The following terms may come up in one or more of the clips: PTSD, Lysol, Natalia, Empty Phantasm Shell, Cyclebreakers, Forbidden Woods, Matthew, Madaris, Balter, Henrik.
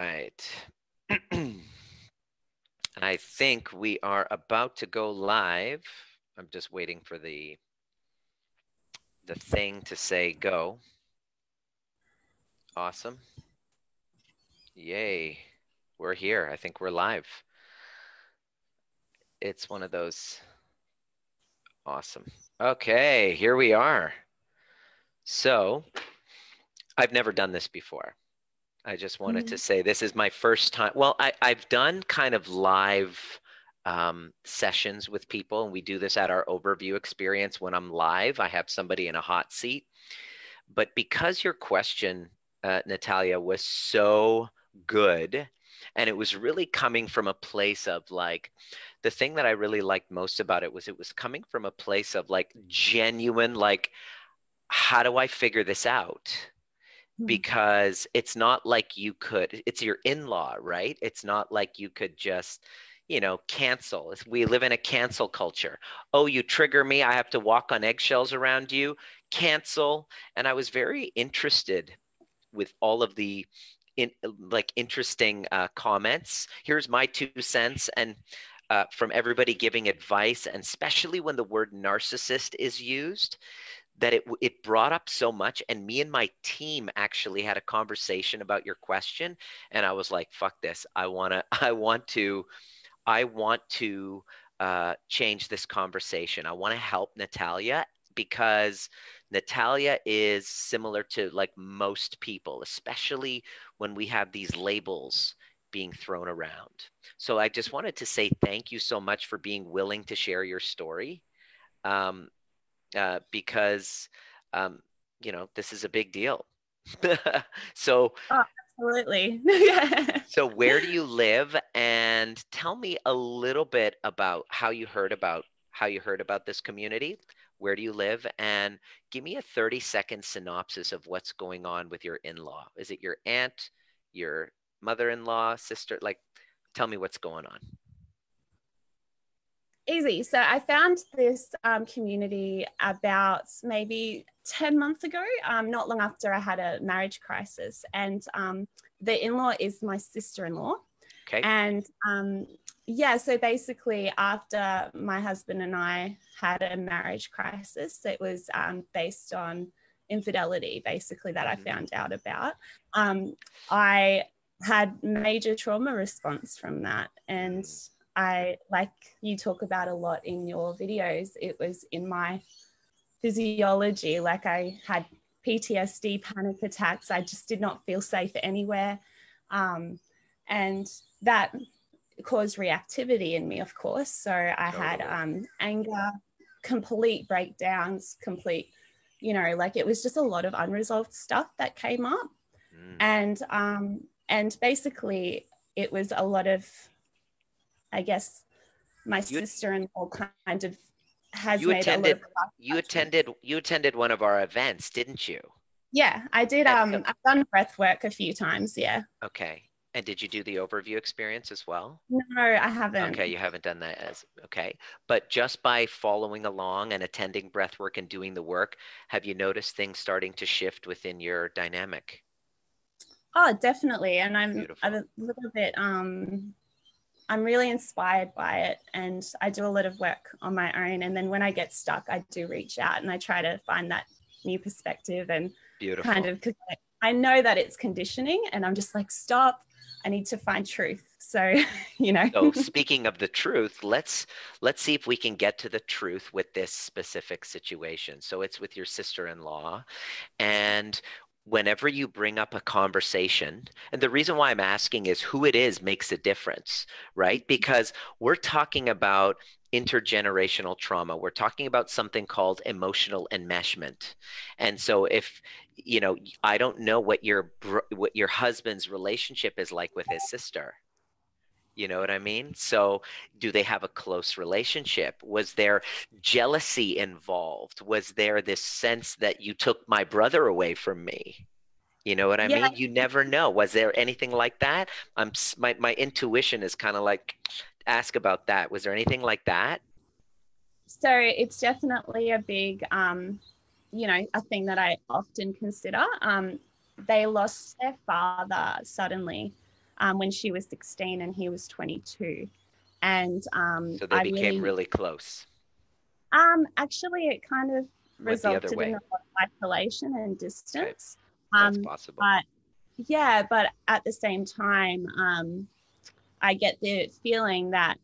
All right. I think we are about to go live. I'm just waiting for the thing to say go. Awesome. Yay. We're here. I think we're live. It's one of those. Awesome. Okay, here we are. So I've never done this before. I just wanted to say this is my first time. Well, I've done kind of live sessions with people, and we do this at our overview experience. When I'm live, I have somebody in a hot seat. But because your question, Natalia, was so good, and it was really coming from a place of like, the thing that I really liked most about it was coming from a place of like genuine, like, how do I figure this out? Because it's not like you could, it's your in-law, right? It's not like you could just, you know, cancel. We live in a cancel culture. Oh, you trigger me. I have to walk on eggshells around you. Cancel. And I was very interested with all of the interesting comments. Here's my 2 cents. And from everybody giving advice, and especially when the word narcissist is used, that it brought up so much. And me and my team actually had a conversation about your question. And I was like, fuck this. I want to change this conversation. I want to help Natalia, because Natalia is similar to like most people, especially when we have these labels being thrown around. So I just wanted to say thank you so much for being willing to share your story. Because you know, this is a big deal. So absolutely. So where do you live? And tell me a little bit about how you heard about this community. Where do you live? And give me a 30-second synopsis of what's going on with your in-law. Is it your aunt, your mother-in-law, sister? Like, tell me what's going on. Easy. So I found this community about maybe 10 months ago, not long after I had a marriage crisis. And the in-law is my sister-in-law. Okay. And yeah, so basically after my husband and I had a marriage crisis, it was based on infidelity, basically, that I found out about. I had major trauma response from that. And I, like you talk about a lot in your videos, it was in my physiology. Like, I had PTSD, panic attacks. I just did not feel safe anywhere. And that caused reactivity in me, of course. So I had anger, complete breakdowns, complete, you know, like, it was just a lot of unresolved stuff that came up. And basically it was a lot of, I guess my sister-in-law kind of has made a little bit. You attended one of our events, didn't you? Yeah, I did. I've done breath work a few times. Yeah. Okay. And did you do the overview experience as well? No, I haven't. Okay, you haven't done that as okay. But just by following along and attending breath work and doing the work, have you noticed things starting to shift within your dynamic? Oh, definitely. And I'm a little bit. I'm really inspired by it, and I do a lot of work on my own. And then when I get stuck, I do reach out and I try to find that new perspective and Beautiful. Kind of, 'cause I know that it's conditioning, and I'm just like, stop, I need to find truth. So, you know. So speaking of the truth, let's see if we can get to the truth with this specific situation. So it's with your sister-in-law, and whenever you bring up a conversation, and the reason why I'm asking is who it is makes a difference, right? Because we're talking about intergenerational trauma. We're talking about something called emotional enmeshment. And so if, you know, I don't know what your husband's relationship is like with his sister. You know what I mean? So do they have a close relationship? Was there jealousy involved? Was there this sense that you took my brother away from me? You know what I mean? You never know. Was there anything like that? My intuition is kind of like, ask about that. Was there anything like that? So it's definitely a big, you know, a thing that I often consider. They lost their father suddenly. when she was 16 and he was 22. And so they became really close. Actually, it kind of resulted in a lot of isolation and distance. Right. That's possible. But at the same time, I get the feeling that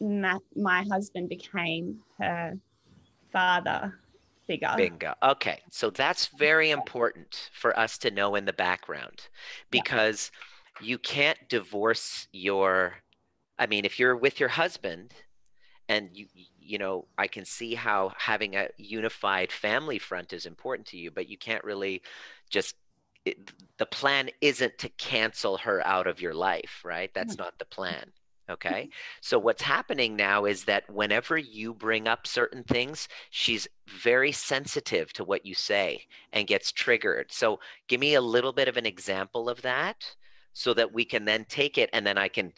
my husband became her father figure. Bingo. Okay. So that's very important for us to know in the background, because you can't divorce your, I mean, if you're with your husband and you know, I can see how having a unified family front is important to you, but you can't really just, the plan isn't to cancel her out of your life, right? That's not the plan. Okay. So what's happening now is that whenever you bring up certain things, she's very sensitive to what you say and gets triggered. So give me a little bit of an example of that so that we can then take it, and then I can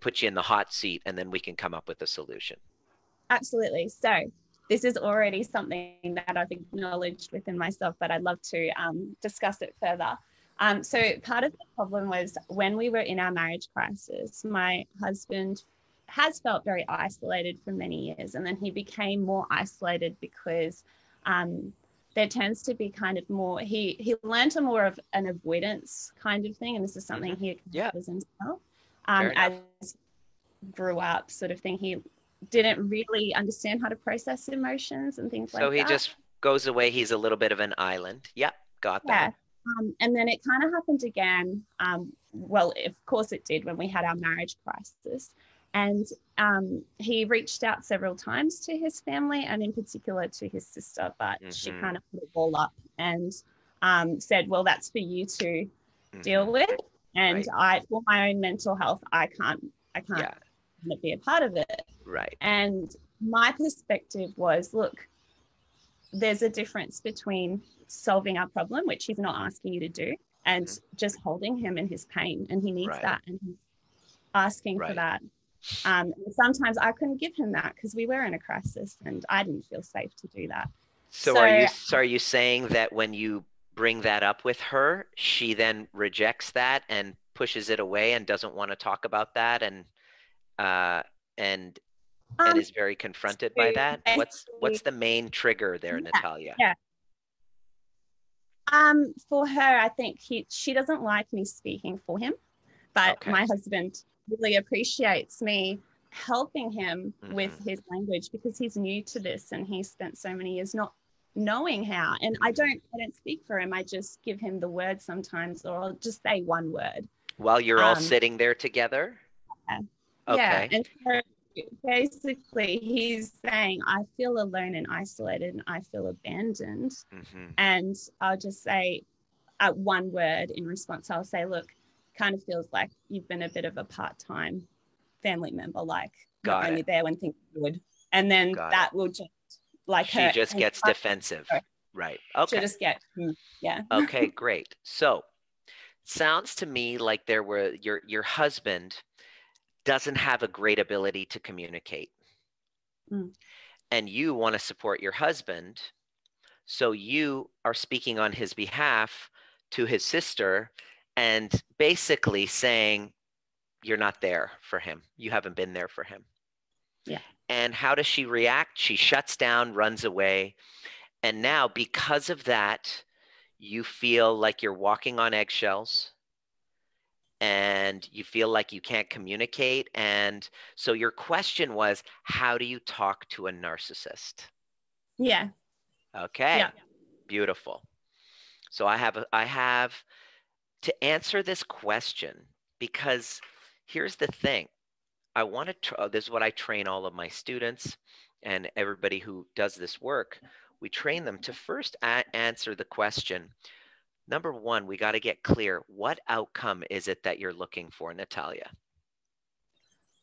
put you in the hot seat, and then we can come up with a solution. Absolutely. So this is already something that I've acknowledged within myself, but I'd love to discuss it further. So part of the problem was when we were in our marriage crisis, my husband has felt very isolated for many years. And then he became more isolated because there tends to be kind of more, he learned more of an avoidance kind of thing. And this is something he acknowledges himself as he grew up, sort of thing. He didn't really understand how to process emotions and things like that. So he just goes away. He's a little bit of an island. Yep. Got that. And then it kind of happened again. Well, of course it did when we had our marriage crisis. And he reached out several times to his family, and in particular to his sister, but she kind of put it all up and said, well, that's for you to deal with. And for my own mental health, I can't be a part of it. Right. And my perspective was, look, there's a difference between solving our problem, which he's not asking you to do, and just holding him in his pain, and he needs that, and he's asking for that. And sometimes I couldn't give him that because we were in a crisis, and I didn't feel safe to do that. So are you saying that when you bring that up with her, she then rejects that and pushes it away and doesn't want to talk about that, and is very confronted by that? What's the main trigger there, Natalia? Yeah. For her, I think she doesn't like me speaking for him, but my husband really appreciates me helping him with his language, because he's new to this and he spent so many years not knowing how. And I don't speak for him. I just give him the word sometimes, or I'll just say one word. While you're all sitting there together? Yeah. Okay. Yeah. And so basically he's saying, I feel alone and isolated and I feel abandoned. And I'll just say one word in response. I'll say, look, kind of feels like you've been a bit of a part-time family member, like only there when things are good. And then will just like she just gets defensive. Right. Okay. She'll just get, Okay, great. So sounds to me like there were your husband doesn't have a great ability to communicate. And you want to support your husband. So you are speaking on his behalf to his sister and basically saying, you're not there for him. You haven't been there for him. Yeah. And how does she react? She shuts down, runs away. And now because of that, you feel like you're walking on eggshells, and you feel like you can't communicate. And so your question was, how do you talk to a narcissist? Yeah. Okay. Yeah. Beautiful. So I have to answer this question, because here's the thing. I want to, this is what I train all of my students and everybody who does this work. We train them to first answer the question. Number one, we got to get clear. What outcome is it that you're looking for, Natalia?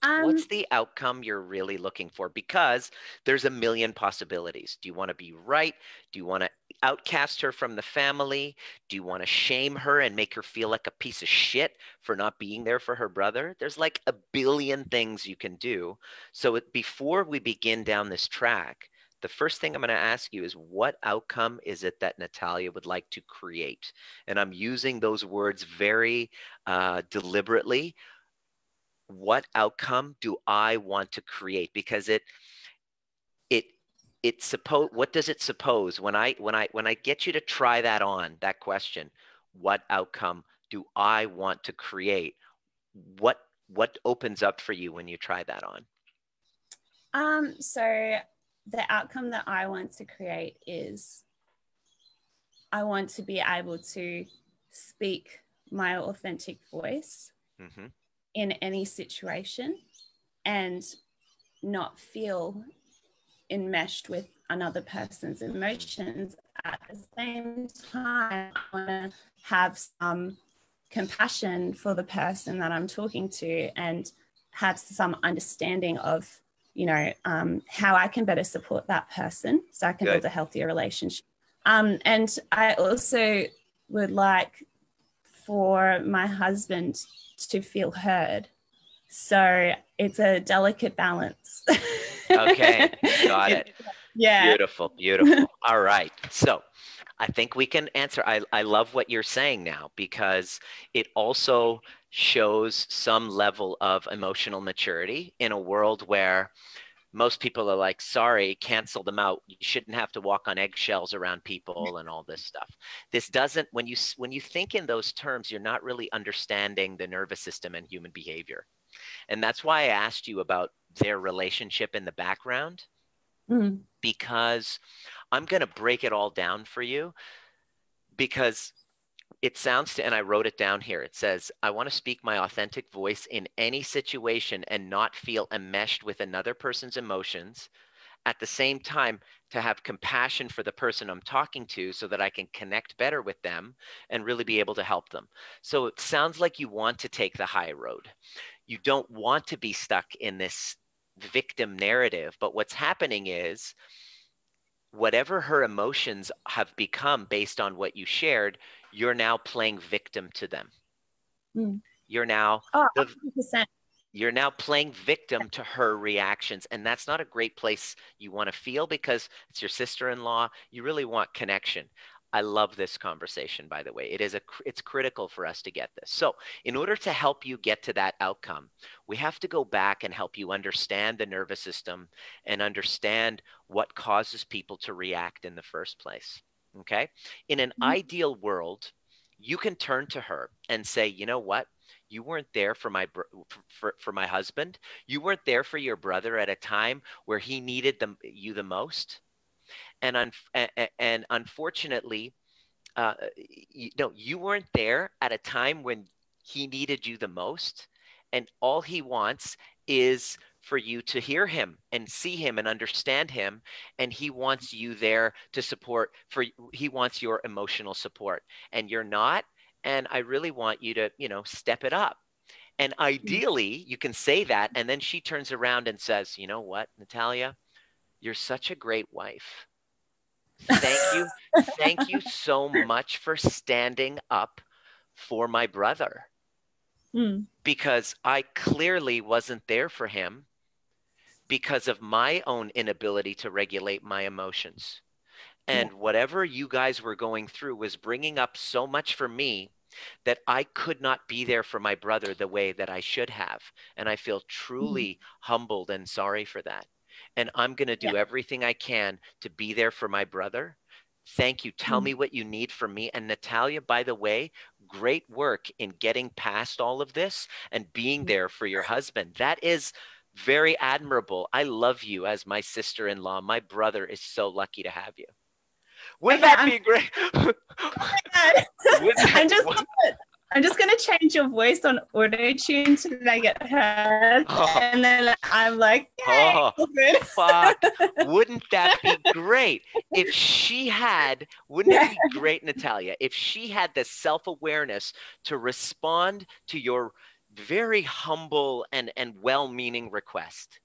What's the outcome you're really looking for? Because there's a million possibilities. Do you want to be right? Do you want to outcast her from the family? Do you want to shame her and make her feel like a piece of shit for not being there for her brother? There's like a billion things you can do. So before we begin down this track, the first thing I'm going to ask you is, what outcome is it that Natalia would like to create? And I'm using those words very deliberately. What outcome do I want to create? Because what does it suppose when I get you to try that on, that question, what outcome do I want to create? What opens up for you when you try that on? So the outcome that I want to create is, I want to be able to speak my authentic voice mm-hmm. in any situation and not feel enmeshed with another person's emotions. At the same time, I want to have some compassion for the person that I'm talking to and have some understanding of, you know, how I can better support that person so I can build a healthier relationship. And I also would like for my husband to feel heard. So it's a delicate balance. Okay, got it. Yeah. Beautiful, beautiful. All right. So I think we can answer. I love what you're saying now, because it also shows some level of emotional maturity in a world where most people are like, sorry, cancel them out. You shouldn't have to walk on eggshells around people and all this stuff. This doesn't, when you think in those terms, you're not really understanding the nervous system and human behavior. And that's why I asked you about their relationship in the background, mm-hmm. because I'm going to break it all down for you, because it sounds to, and I wrote it down here. It says, I want to speak my authentic voice in any situation and not feel enmeshed with another person's emotions. At the same time, to have compassion for the person I'm talking to so that I can connect better with them and really be able to help them. So it sounds like you want to take the high road. You don't want to be stuck in this victim narrative, but what's happening is whatever her emotions have become based on what you shared, you're now playing victim to them. Mm. You're now, oh, 100%. You're now playing victim to her reactions. And that's not a great place you want to feel, because it's your sister-in-law. You really want connection. I love this conversation, by the way. It's critical for us to get this. So in order to help you get to that outcome, we have to go back and help you understand the nervous system and understand what causes people to react in the first place, okay? In an mm-hmm. ideal world, you can turn to her and say, you know what? You weren't there for my husband. You weren't there for your brother at a time where he needed you the most. And unfortunately, you weren't there at a time when he needed you the most. And all he wants is for you to hear him and see him and understand him. And he wants you there to support, he wants your emotional support. And you're not. And I really want you to, you know, step it up. And ideally, you can say that. And then she turns around and says, you know what, Natalia? You're such a great wife. Thank you. Thank you so much for standing up for my brother. Mm. Because I clearly wasn't there for him because of my own inability to regulate my emotions. And whatever you guys were going through was bringing up so much for me that I could not be there for my brother the way that I should have. And I feel truly humbled and sorry for that. And I'm going to do everything I can to be there for my brother. Thank you. Tell me what you need from me. And Natalia, by the way, great work in getting past all of this and being there for your husband. That is very admirable. I love you as my sister-in-law. My brother is so lucky to have you. Wouldn't that be great? Oh my God. I'm just going to change your voice on auto-tune so that I get heard. Oh. And then I'm like, yay, oh, fuck. Wouldn't that be great? Wouldn't it be great, Natalia, if she had the self-awareness to respond to your very humble and well-meaning request?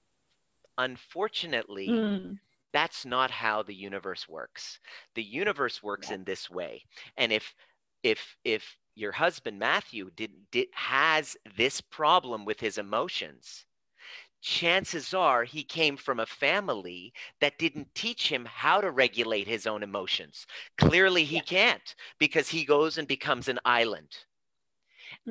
Unfortunately, that's not how the universe works. The universe works in this way. And if your husband, Matthew, has this problem with his emotions, chances are he came from a family that didn't teach him how to regulate his own emotions. Clearly he can't, because he goes and becomes an island.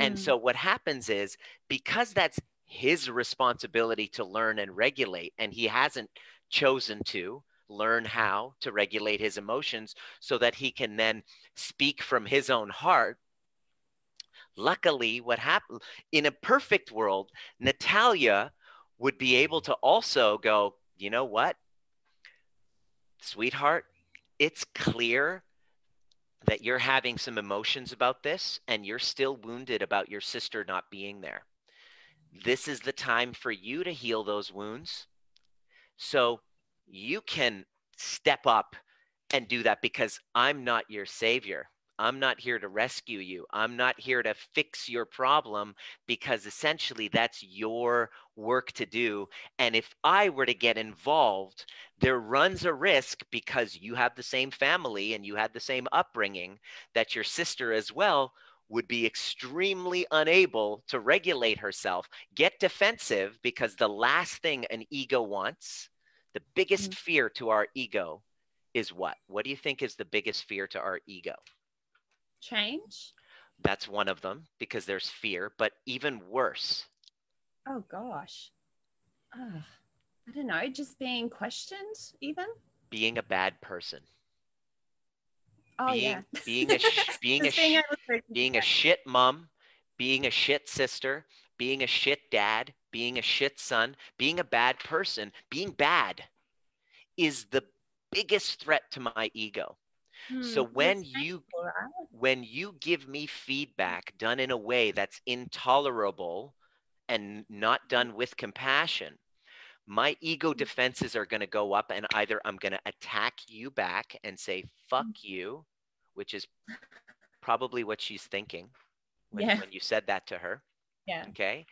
And so what happens is, because that's his responsibility to learn and regulate, and he hasn't chosen to learn how to regulate his emotions so that he can then speak from his own heart. Luckily, what happened in a perfect world, Natalia would be able to also go, you know what, sweetheart, it's clear that you're having some emotions about this and you're still wounded about your sister not being there. This is the time for you to heal those wounds. So you can step up and do that, because I'm not your savior. I'm not here to rescue you. I'm not here to fix your problem, because essentially that's your work to do. And if I were to get involved, there runs a risk, because you have the same family and you had the same upbringing, that your sister as well would be extremely unable to regulate herself, get defensive, because the last thing an ego wants, the biggest fear to our ego is what? What do you think is the biggest fear to our ego? Change. That's one of them, because there's fear, but even worse. Oh, gosh. I don't know. Just being questioned, even. Being a bad person. Oh, being a shit mom, being a shit sister, being a shit dad, being a shit son, being a bad person, being bad is the biggest threat to my ego. So when you give me feedback done in a way that's intolerable and not done with compassion, my ego defenses are going to go up, and either I'm going to attack you back and say, fuck you, which is probably what she's thinking when you said that to her. Yeah. Okay.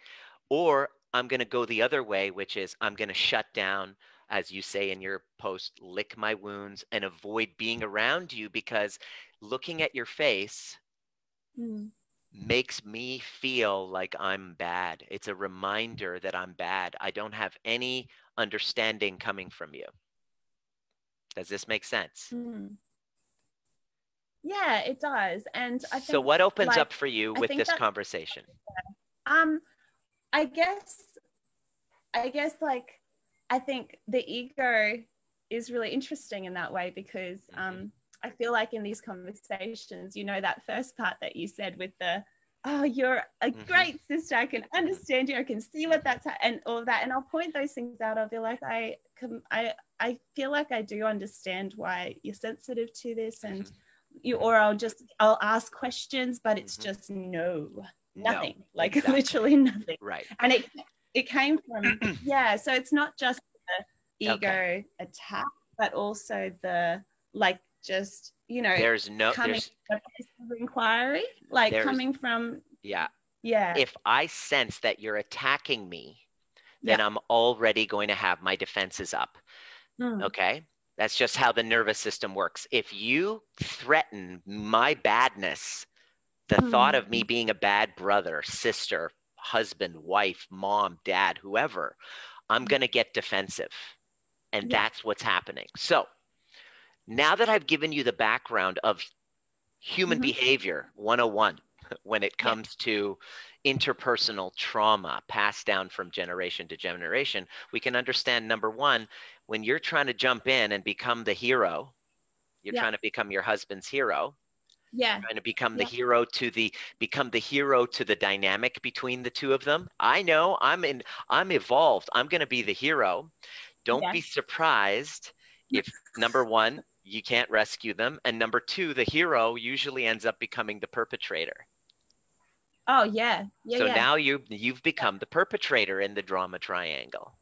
Or I'm going to go the other way, which is I'm going to shut down, as you say in your post, lick my wounds and avoid being around you, because looking at your face makes me feel like I'm bad. It's a reminder that I'm bad. I don't have any understanding coming from you. Does this make sense? Yeah, it does. And I think, so what opens up for you with this conversation? I guess I think the ego is really interesting in that way, because I feel like in these conversations, you know, that first part that you said with the, oh, you're a great sister, I can understand you, I can see what that's, and all that. And I'll point those things out. I'll be like, I feel like I do understand why you're sensitive to this. And you, or I'll ask questions, but it's just nothing, like exactly. Literally nothing. Right. And it came from, so it's not just the ego attack, but also the, like, just, you know, there's from a place of inquiry, like coming from. Yeah. Yeah. If I sense that you're attacking me, then I'm already going to have my defenses up. Okay. That's just how the nervous system works. If you threaten my badness, the thought of me being a bad brother, sister, husband, wife, mom, dad, whoever, I'm going to get defensive. And that's what's happening. So now that I've given you the background of human behavior 101, when it comes to interpersonal trauma passed down from generation to generation, we can understand, number one, when you're trying to jump in and become the hero, you're trying to become your husband's hero. Yeah. Trying to become the hero to the dynamic between the two of them. I know I'm evolved. I'm going to be the hero. Don't be surprised if number one, you can't rescue them, and number two, the hero usually ends up becoming the perpetrator. Oh yeah. Yeah. So now you've become the perpetrator in the drama triangle.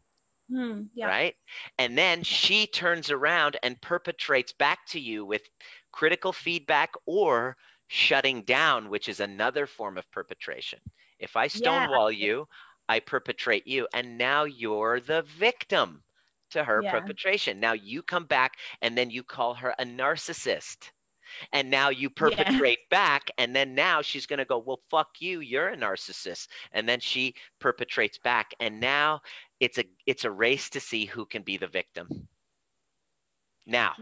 Right? And then she turns around and perpetrates back to you with critical feedback or shutting down, which is another form of perpetration. If I stonewall you, I perpetrate you, and now you're the victim to her perpetration. Now you come back and then you call her a narcissist. and now you perpetrate back, and then now she's going to go, well, fuck you, you're a narcissist, and then she perpetrates back, and now it's a race to see who can be the victim. Now,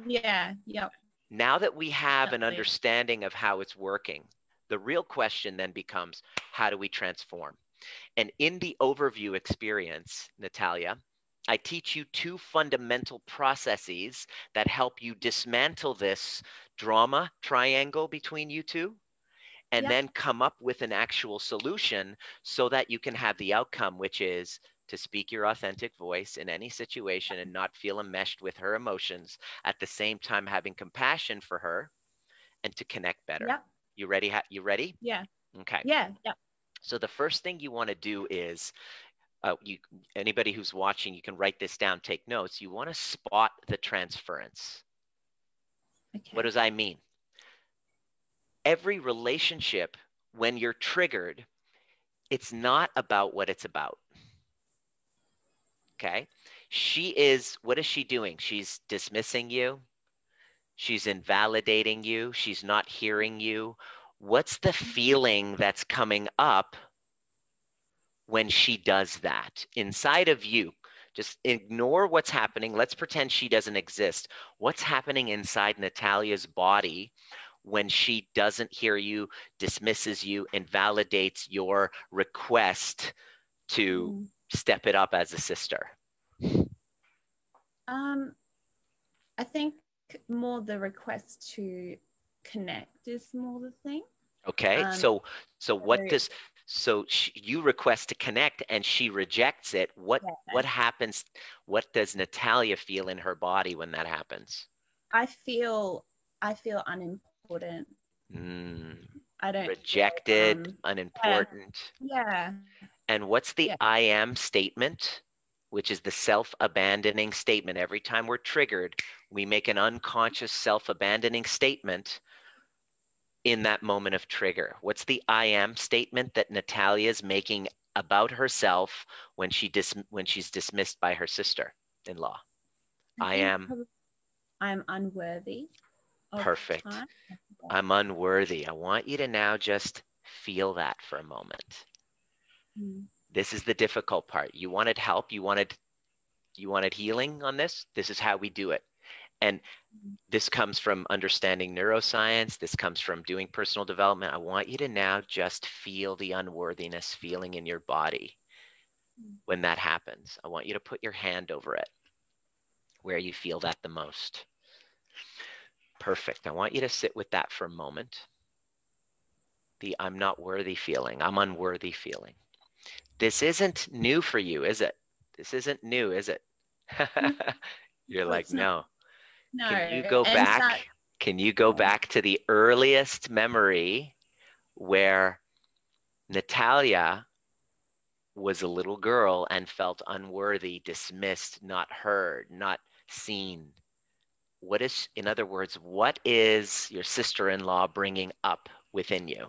now that we have an understanding of how it's working, the real question then becomes, how do we transform? And in the overview experience, Natalia, I teach you two fundamental processes that help you dismantle this drama triangle between you two, and then come up with an actual solution so that you can have the outcome, which is to speak your authentic voice in any situation and not feel enmeshed with her emotions, at the same time having compassion for her, and to connect better. Yeah. You ready? You ready? Yeah. Okay. Yeah. Yeah. So the first thing you want to do is, anybody who's watching, you can write this down, take notes. You want to spot the transference. Okay. What does I mean? Every relationship, when you're triggered, it's not about what it's about. Okay. She is, what is she doing? She's dismissing you. She's invalidating you. She's not hearing you. What's the feeling that's coming up when she does that inside of you? Just ignore what's happening. Let's pretend she doesn't exist. What's happening inside Natalia's body when she doesn't hear you, dismisses you, invalidates your request to step it up as a sister? I think more the request to connect is more the thing. Okay. So what does, so she, you request to connect and she rejects it. What happens? What does Natalia feel in her body when that happens? I feel unimportant. I don't rejected, feel, unimportant. Yeah. And what's the I am statement, which is the self-abandoning statement? Every time we're triggered, we make an unconscious self-abandoning statement in that moment of trigger. What's the I am statement that Natalia is making about herself when she's dismissed by her sister-in-law? I'm unworthy. Perfect. I'm unworthy. I want you to now just feel that for a moment. This is the difficult part. You wanted help. You wanted healing on this. This is how we do it. And this comes from understanding neuroscience. This comes from doing personal development. I want you to now just feel the unworthiness feeling in your body. When that happens, I want you to put your hand over it where you feel that the most. Perfect. I want you to sit with that for a moment. The I'm not worthy feeling. I'm unworthy feeling. This isn't new for you, is it? This isn't new, is it? You're like, no. No. Can you go back? Can you go back to the earliest memory where Natalia was a little girl and felt unworthy, dismissed, not heard, not seen? What is, in other words, what is your sister-in-law bringing up within you?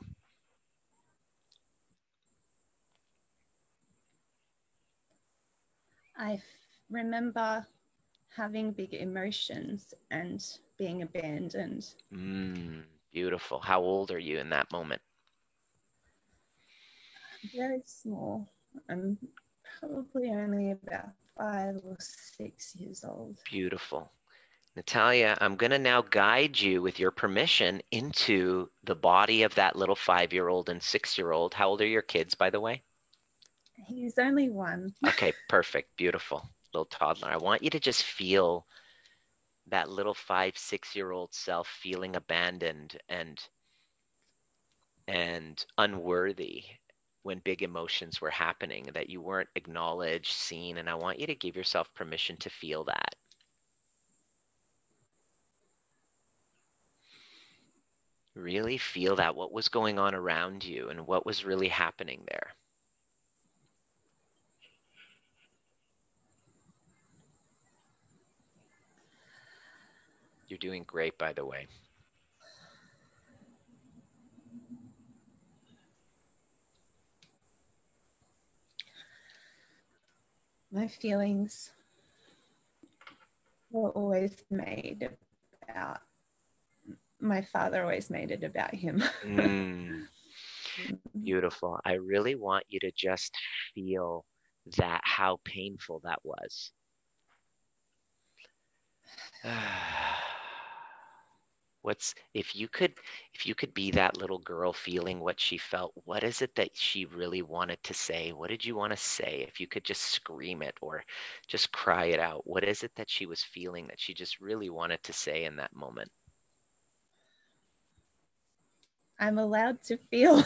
I remember having big emotions and being abandoned. Beautiful. How old are you in that moment? Very small. I'm probably only about 5 or 6 years old. Beautiful. Natalia, I'm going to now guide you with your permission into the body of that little 5-year-old and 6-year-old. How old are your kids, by the way? He's only 1. Okay, perfect. Beautiful. Little toddler. I want you to just feel that little 5-6-year-old self feeling abandoned and unworthy when big emotions were happening, that you weren't acknowledged, seen, and I want you to give yourself permission to feel that. Really feel that, what was going on around you and what was really happening there. You're doing great, by the way. My feelings were always made about my father always made it about him. Beautiful. I really want you to just feel that, how painful that was. If you could be that little girl feeling what she felt, what is it that she really wanted to say? What did you want to say? If you could just scream it or just cry it out, what is it that she was feeling that she just really wanted to say in that moment? I'm allowed to feel.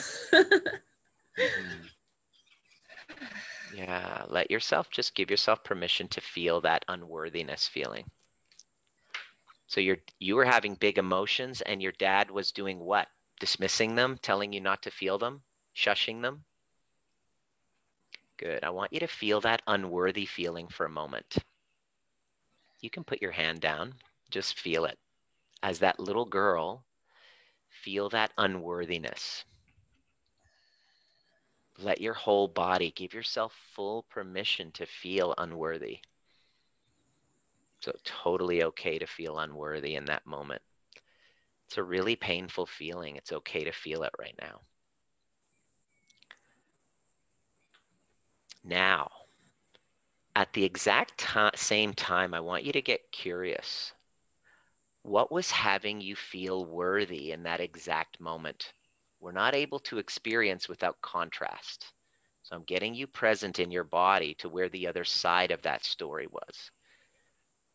Yeah, let yourself, just give yourself permission to feel that unworthiness feeling. So you were having big emotions and your dad was doing what? Dismissing them, telling you not to feel them, shushing them? Good. I want you to feel that unworthy feeling for a moment. You can put your hand down, just feel it. As that little girl, feel that unworthiness. Let your whole body, give yourself full permission to feel unworthy. So totally okay to feel unworthy in that moment. It's a really painful feeling. It's okay to feel it right now. Now, at the exact same time, I want you to get curious. What was having you feel worthy in that exact moment? We're not able to experience without contrast. So I'm getting you present in your body to where the other side of that story was.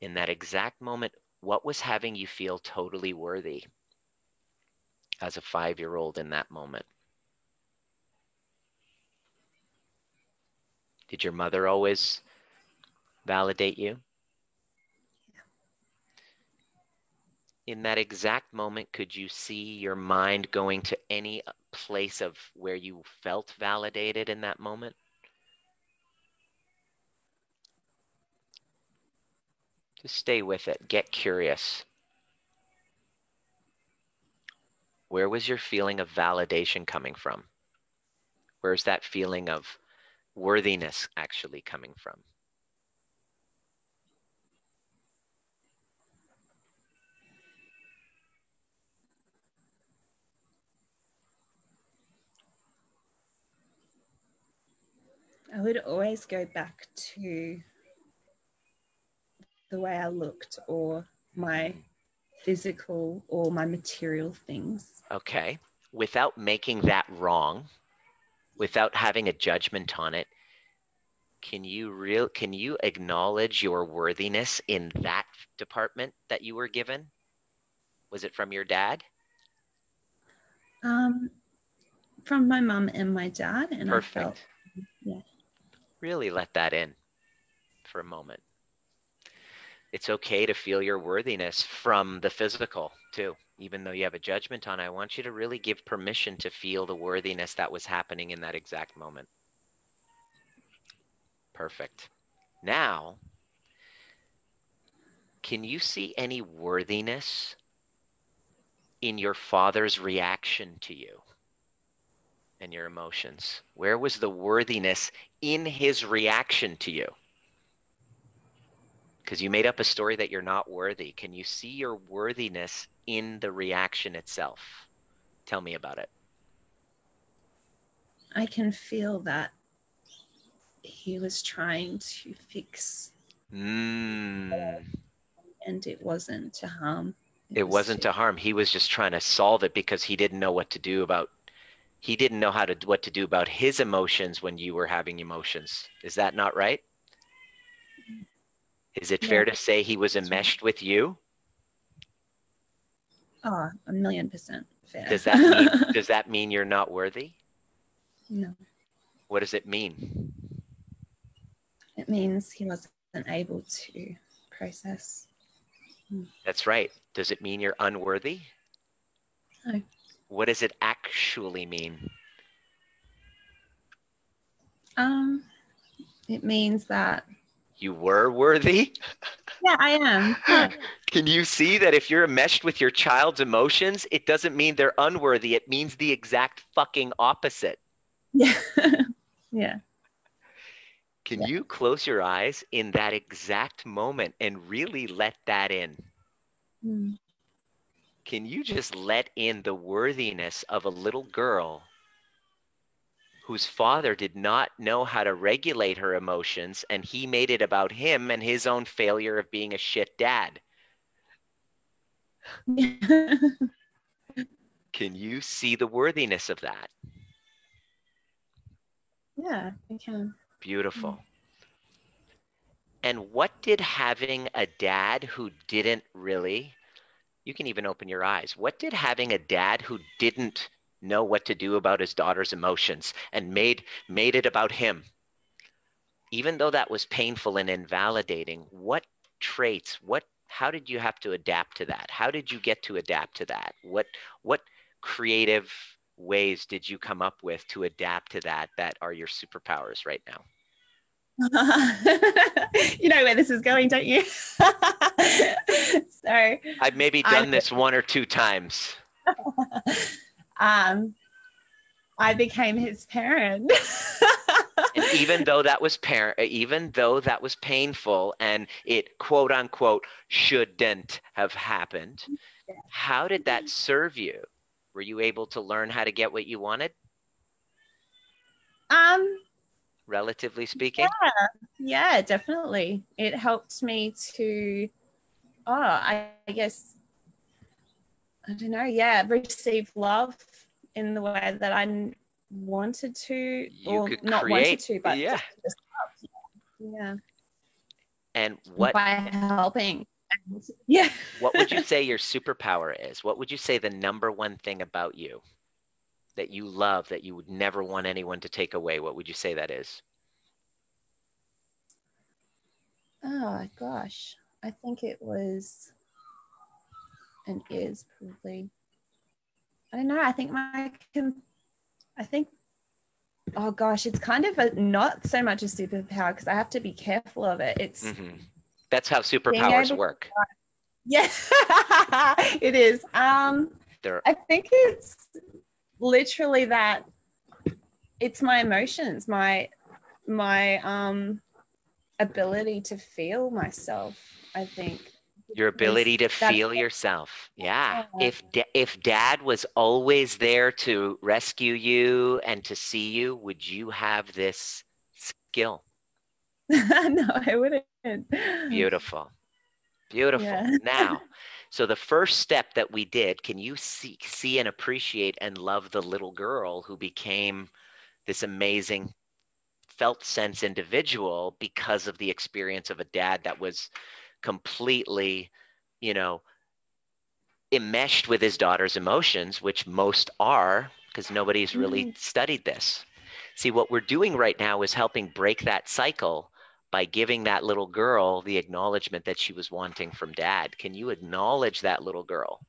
In that exact moment, what was having you feel totally worthy as a 5-year-old in that moment? Did your mother always validate you? In that exact moment, could you see your mind going to any place of where you felt validated in that moment? Just stay with it. Get curious. Where was your feeling of validation coming from? Where's that feeling of worthiness actually coming from? I would always go back to the way I looked or my physical or my material things. Okay. Without making that wrong, without having a judgment on it, can you acknowledge your worthiness in that department that you were given? Was it from your dad? From my mom and my dad. And perfect. I felt, yeah. Really let that in for a moment. It's okay to feel your worthiness from the physical too. Even though you have a judgment on it, I want you to really give permission to feel the worthiness that was happening in that exact moment. Perfect. Now, can you see any worthiness in your father's reaction to you and your emotions? Where was the worthiness in his reaction to you? Because you made up a story that you're not worthy. Can you see your worthiness in the reaction itself? Tell me about it. I can feel that he was trying to fix and it wasn't to harm. It wasn't to harm. He was just trying to solve it because he didn't know what to do about, he didn't know what to do about his emotions when you were having emotions. Is that not right? Is it fair to say he was enmeshed with you? Oh, 1,000,000% fair. Does that mean you're not worthy? No. What does it mean? It means he wasn't able to process. That's right. Does it mean you're unworthy? No. What does it actually mean? It means that you were worthy? Yeah, I am. Yeah. Can you see that if you're enmeshed with your child's emotions, it doesn't mean they're unworthy. It means the exact fucking opposite. Yeah. Yeah. Can you close your eyes in that exact moment and really let that in? can you just let in the worthiness of a little girl whose father did not know how to regulate her emotions, and he made it about him and his own failure of being a shit dad? Can you see the worthiness of that? Yeah, I can. Beautiful. And what did having a dad who didn't really, you can even open your eyes, what did having a dad who didn't know what to do about his daughter's emotions and made it about him, even though that was painful and invalidating, what traits, how did you have to adapt to that? How did you get to adapt to that? What creative ways did you come up with to adapt to that are your superpowers right now? You know where this is going, don't you? So I've maybe done this one or two times. I became his parent. And even though that was painful and it quote unquote shouldn't have happened, how did that serve you? Were you able to learn how to get what you wanted? Relatively speaking? Yeah, definitely. It helped me to, I guess, I don't know, receive love in the way that I wanted to, or not wanted to, but yeah. Yeah. And what? By helping. Yeah. What would you say your superpower is? What would you say the number one thing about you that you love, that you would never want anyone to take away? What would you say that is? Oh gosh, I think it was and is probably, I don't know. I think, oh gosh, it's kind of not so much a superpower because I have to be careful of it. It's That's how superpowers work. Yeah, it is. I think it's literally that it's my emotions, my ability to feel myself, I think. Your ability to feel yourself. Yeah. If dad was always there to rescue you and to see you, would you have this skill? No, I wouldn't. Beautiful. Beautiful. Yeah. Now, so the first step that we did, can you see and appreciate and love the little girl who became this amazing felt sense individual because of the experience of a dad that was completely, enmeshed with his daughter's emotions, which most are, because nobody's really studied this. See, what we're doing right now is helping break that cycle by giving that little girl the acknowledgement that she was wanting from dad. Can you acknowledge that little girl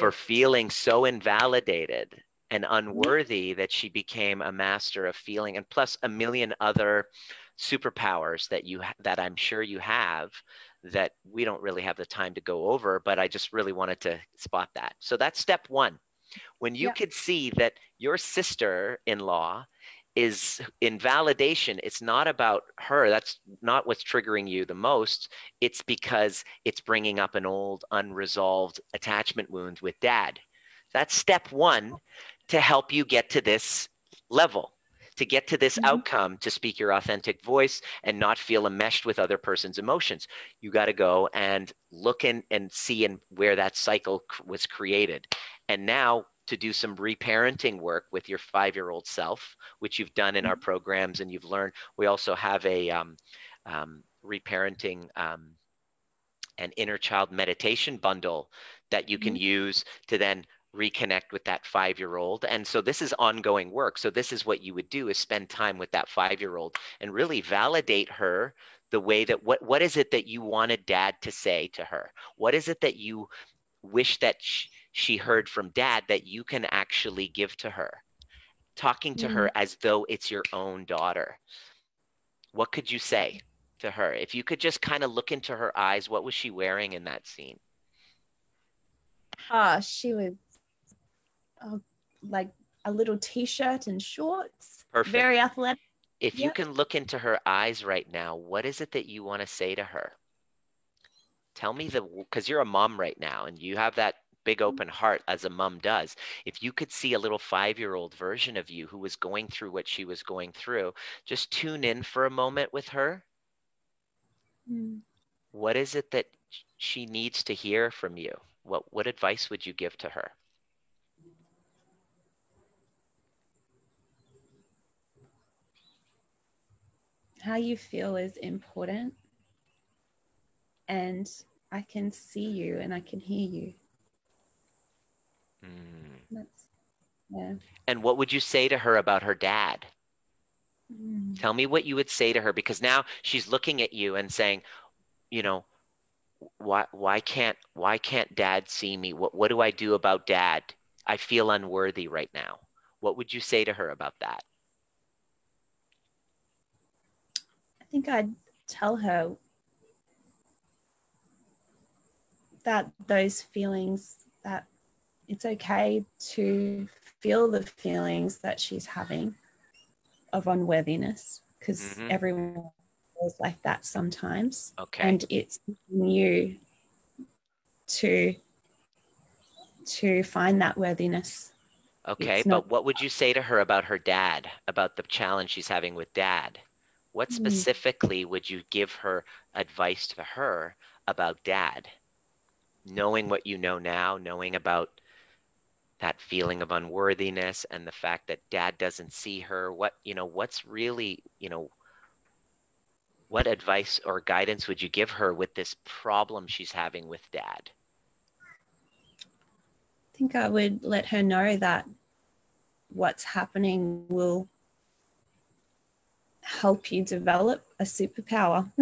for feeling so invalidated and unworthy that she became a master of feeling, and plus a million other superpowers that I'm sure you have that we don't really have the time to go over, but I just really wanted to spot that. So that's step one. When you could see that your sister-in-law is invalidation, it's not about her. That's not what's triggering you the most. It's because it's bringing up an old unresolved attachment wound with dad. That's step one to help you get to this level, to get to this outcome, to speak your authentic voice and not feel enmeshed with other person's emotions. You got to go and look in and see in where that cycle was created. And now to do some reparenting work with your 5-year-old self, which you've done in our programs and you've learned. We also have a reparenting and inner child meditation bundle that you can use to then reconnect with that 5-year-old. And so this is ongoing work. So this is what you would do, is spend time with that 5-year-old and really validate her the way that, what is it that you wanted dad to say to her? What is it that you wish that she heard from dad that you can actually give to her? Talking to her as though it's your own daughter. What could you say to her? If you could just kind of look into her eyes, what was she wearing in that scene? She was like a little t-shirt and shorts. Perfect. Very athletic. If you can look into her eyes right now, what is it that you want to say to her? Tell me because you're a mom right now and you have that big open heart as a mom does. If you could see a little 5-year-old version of you who was going through what she was going through, just tune in for a moment with her. Mm. What is it that she needs to hear from you? What advice would you give to her? How you feel is important. And I can see you and I can hear you. Mm. Yeah. And what would you say to her about her dad? Mm. Tell me what you would say to her, because now she's looking at you and saying, you know, why can't dad see me? What do I do about dad? I feel unworthy right now. What would you say to her about that? I think I'd tell her that those feelings, that it's okay to feel the feelings that she's having of unworthiness, because mm-hmm. everyone feels like that sometimes. Okay. And it's new to find that worthiness. Okay, but what would you say to her about her dad, about the challenge she's having with dad? What specifically would you give her advice to her about dad? Knowing what you know now, knowing about that feeling of unworthiness and the fact that dad doesn't see her, what advice or guidance would you give her with this problem she's having with dad? I think I would let her know that what's happening will help you develop a superpower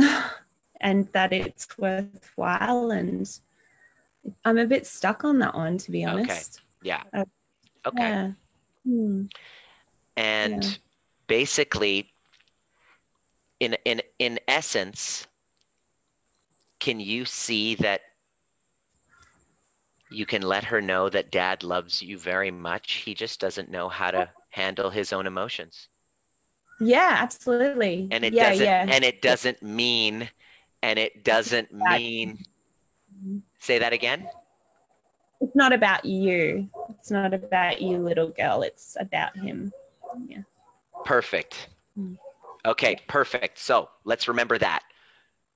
and that it's worthwhile. And I'm a bit stuck on that one, to be honest. Okay. Yeah. Okay. Yeah. Mm. And yeah. Basically, in essence, can you see that you can let her know that dad loves you very much? He just doesn't know how to handle his own emotions. Yeah, absolutely. And it doesn't mean. Say that again. It's not about you. It's not about you, little girl. It's about him. Yeah. Perfect. Okay, perfect. So let's remember that.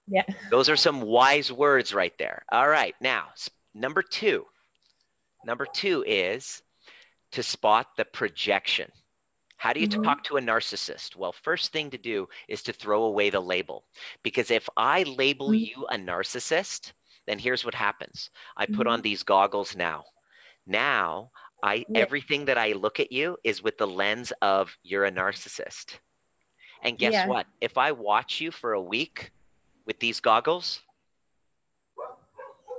Yeah. Those are some wise words right there. All right. Now, number 2. Number 2 is to spot the projection. How do you talk to a narcissist? Well, first thing to do is to throw away the label. Because if I label you a narcissist, then here's what happens. I put on these goggles now. Now, everything that I look at you is with the lens of you're a narcissist. And guess what? If I watch you for a week with these goggles,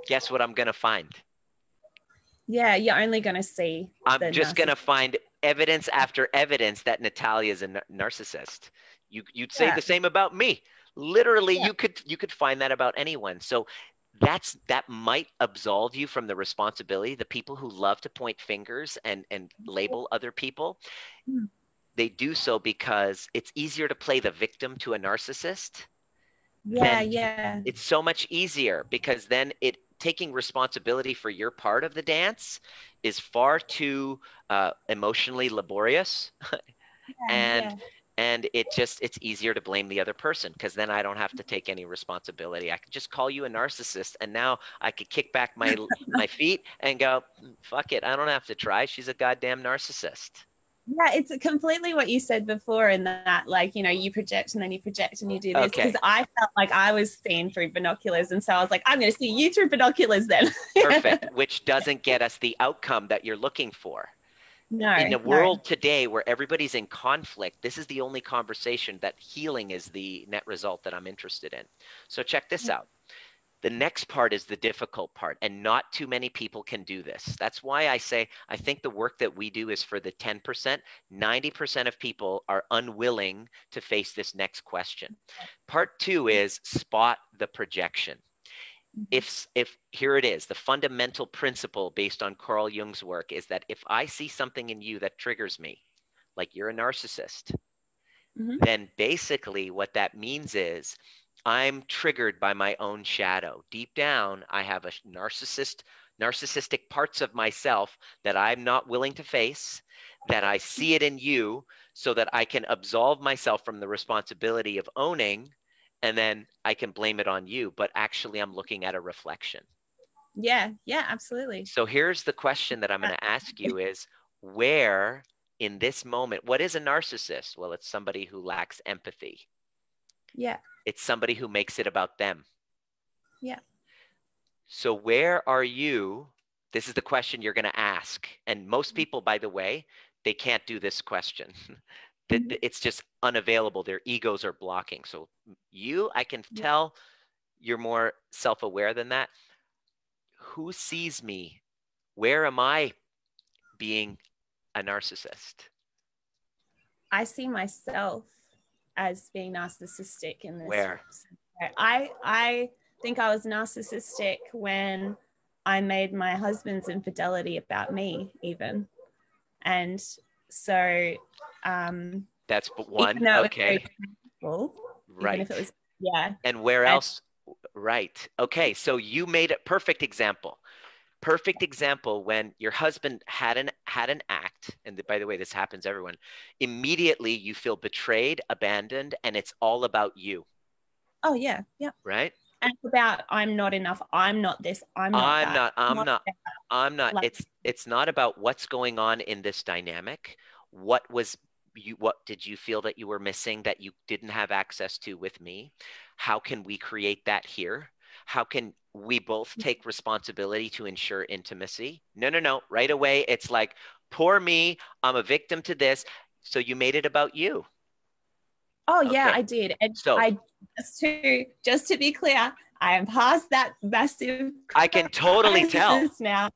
guess what I'm going to find? Yeah, you're only going to see. I'm just going to find evidence after evidence that Natalia is a narcissist. You'd say the same about me. Literally, you could find that about anyone. So that might absolve you from the responsibility. The people who love to point fingers and label other people, they do so because it's easier to play the victim to a narcissist. Yeah. It's so much easier, because then taking responsibility for your part of the dance is far too emotionally laborious. And it's easier to blame the other person, because then I don't have to take any responsibility. I could just call you a narcissist, and now I could kick back my my feet and go, fuck it, I don't have to try. She's a goddamn narcissist. Yeah, it's completely what you said before, in that, like, you know, you project and then you project and you do this. Because I felt like I was seen through binoculars, and so I was like, I'm going to see you through binoculars then. Perfect, which doesn't get us the outcome that you're looking for. In the world today where everybody's in conflict, this is the only conversation that healing is the net result that I'm interested in. So check this out. The next part is the difficult part, and not too many people can do this. That's why I say I think the work that we do is for the 10%. 90% of people are unwilling to face this next question. Part 2 is spot the projection. If here it is, the fundamental principle based on Carl Jung's work is that if I see something in you that triggers me, like you're a narcissist, then basically what that means is I'm triggered by my own shadow. Deep down, I have a narcissistic parts of myself that I'm not willing to face, that I see it in you so that I can absolve myself from the responsibility of owning, and then I can blame it on you. But actually, I'm looking at a reflection. Yeah, yeah, absolutely. So here's the question that I'm going to ask you is, where in this moment, what is a narcissist? Well, it's somebody who lacks empathy. Yeah. It's somebody who makes it about them. Yeah. So where are you? This is the question you're going to ask. And most people, by the way, they can't do this question. It's just unavailable. Their egos are blocking. So you, I can tell you're more self-aware than that. Who sees me? Where am I being a narcissist? I see myself as being narcissistic in this. Where? I think I was narcissistic when I made my husband's infidelity about me, even. And so that's one. Okay. Right. Even if it was, yeah. And where else? Right. Okay. So you made a perfect example. Perfect example when your husband had an act, and by the way, this happens to everyone, immediately you feel betrayed, abandoned, and it's all about you. Oh, yeah. Yeah. Right? And it's about I'm not enough. I'm not this. I'm not I'm not. Like, it's not about what's going on in this dynamic. What did you feel that you were missing that you didn't have access to with me? How can we create that here? How can we both take responsibility to ensure intimacy? No. Right away, it's like, poor me, I'm a victim to this. So you made it about you. Oh, okay. Yeah, I did. And so just to be clear, I am past that massive. I can totally tell now.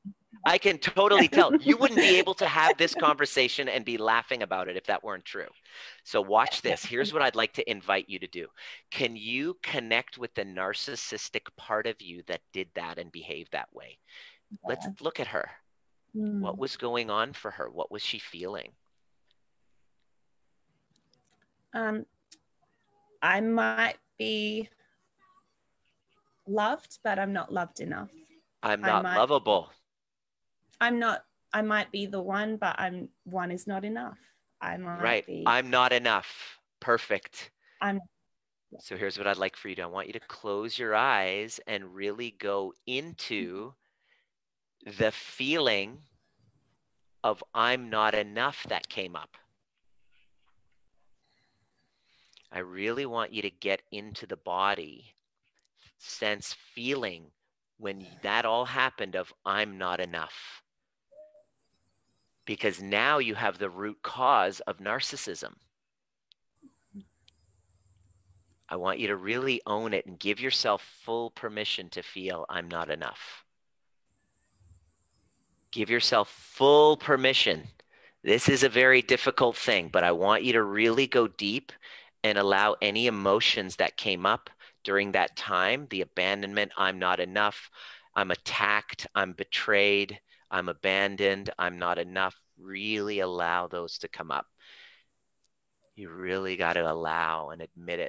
I can totally tell. You wouldn't be able to have this conversation and be laughing about it if that weren't true. So watch this. Here's what I'd like to invite you to do. Can you connect with the narcissistic part of you that did that and behaved that way? Yeah. Let's look at her. Mm. What was going on for her? What was she feeling? I might be loved, but I'm not loved enough. I'm not lovable. I'm not, I might be the one, but I'm one is not enough. I might be. I'm not enough. Perfect. So here's what I'd like for you to do. I want you to close your eyes and really go into the feeling of I'm not enough that came up. I really want you to get into the body, sense, feeling when that all happened of I'm not enough. Because now you have the root cause of narcissism. I want you to really own it and give yourself full permission to feel I'm not enough. Give yourself full permission. This is a very difficult thing, but I want you to really go deep and allow any emotions that came up during that time, the abandonment, I'm not enough, I'm attacked, I'm betrayed, I'm abandoned, I'm not enough. Really allow those to come up. You really got to allow and admit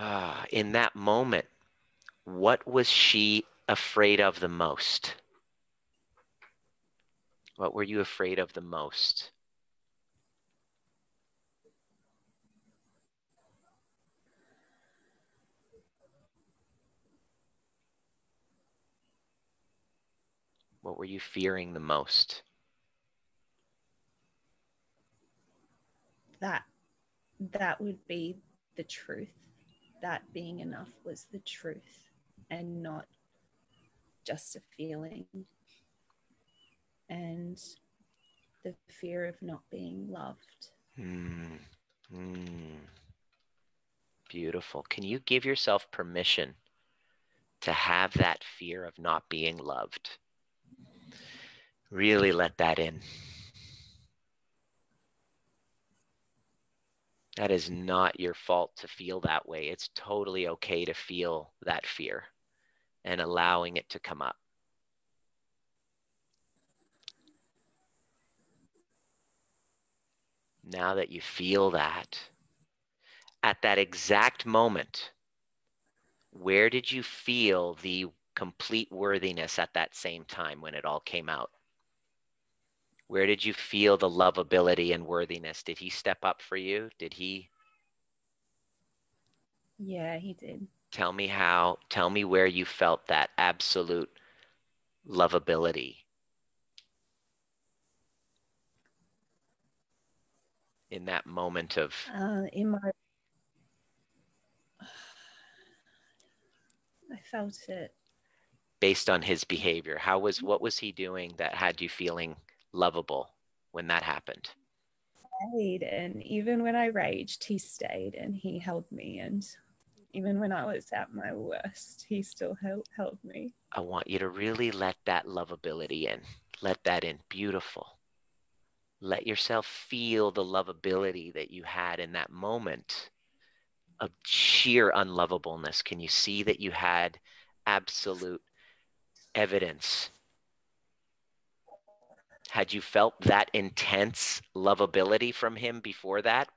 it. In that moment, what was she afraid of the most? What were you afraid of the most? What were you fearing the most? That would be the truth. That being enough was the truth and not just a feeling. And the fear of not being loved. Beautiful. Can you give yourself permission to have that fear of not being loved? Really let that in. That is not your fault to feel that way. It's totally okay to feel that fear and allowing it to come up. Now that you feel that, at that exact moment, where did you feel the complete worthiness at that same time when it all came out? Where did you feel the lovability and worthiness? Did he step up for you? Did he? Yeah, he did. Tell me how, tell me where you felt that absolute lovability. In that moment of. I felt it. Based on his behavior, how was, what was he doing that had you feeling lovable when that happened? And even when I raged, he stayed and he held me. And even when I was at my worst, he still held me. I want you to really let that lovability in. Let that in. Beautiful. Let yourself feel the lovability that you had in that moment of sheer unlovableness. Can you see that you had absolute evidence? Had you felt that intense lovability from him before that?